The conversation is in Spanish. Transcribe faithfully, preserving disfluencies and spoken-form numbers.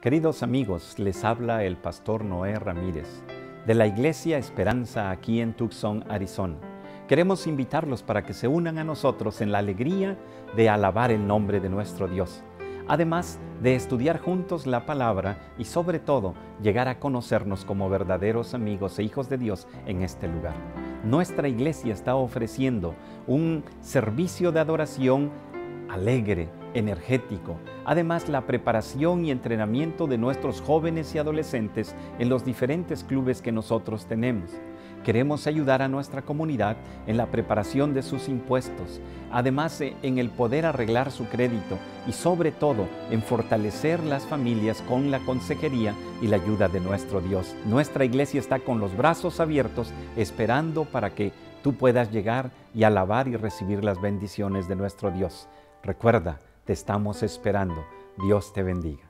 Queridos amigos, les habla el Pastor Noé Ramírez, de la Iglesia Esperanza aquí en Tucson, Arizona. Queremos invitarlos para que se unan a nosotros en la alegría de alabar el nombre de nuestro Dios, además de estudiar juntos la palabra y sobre todo llegar a conocernos como verdaderos amigos e hijos de Dios en este lugar. Nuestra iglesia está ofreciendo un servicio de adoración alegre, energético. Además, la preparación y entrenamiento de nuestros jóvenes y adolescentes en los diferentes clubes que nosotros tenemos. Queremos ayudar a nuestra comunidad en la preparación de sus impuestos, además en el poder arreglar su crédito y sobre todo en fortalecer las familias con la consejería y la ayuda de nuestro Dios. Nuestra iglesia está con los brazos abiertos esperando para que tú puedas llegar y alabar y recibir las bendiciones de nuestro Dios. Recuerda, te estamos esperando. Dios te bendiga.